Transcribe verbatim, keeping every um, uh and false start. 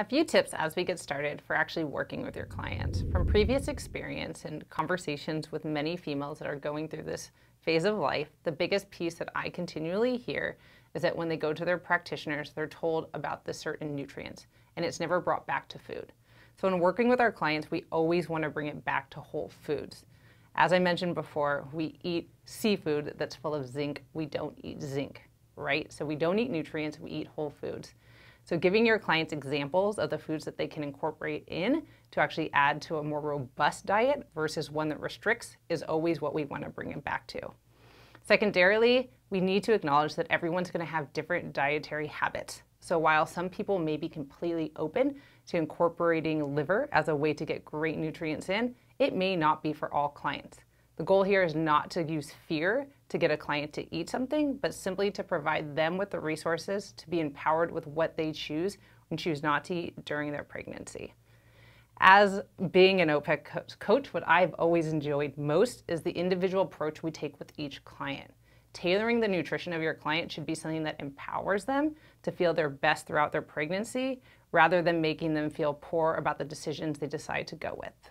A few tips as we get started for actually working with your client. From previous experience and conversations with many females that are going through this phase of life, the biggest piece that I continually hear is that when they go to their practitioners, they're told about the certain nutrients, and it's never brought back to food. So in working with our clients, we always want to bring it back to whole foods. As I mentioned before, we eat seafood that's full of zinc. We don't eat zinc, right? So we don't eat nutrients, we eat whole foods. So giving your clients examples of the foods that they can incorporate in to actually add to a more robust diet versus one that restricts is always what we want to bring it back to. Secondarily, we need to acknowledge that everyone's going to have different dietary habits. So while some people may be completely open to incorporating liver as a way to get great nutrients in, it may not be for all clients. The goal here is not to use fear to get a client to eat something, but simply to provide them with the resources to be empowered with what they choose and choose not to eat during their pregnancy. As being an OPEX coach, what I've always enjoyed most is the individual approach we take with each client. Tailoring the nutrition of your client should be something that empowers them to feel their best throughout their pregnancy, rather than making them feel poor about the decisions they decide to go with.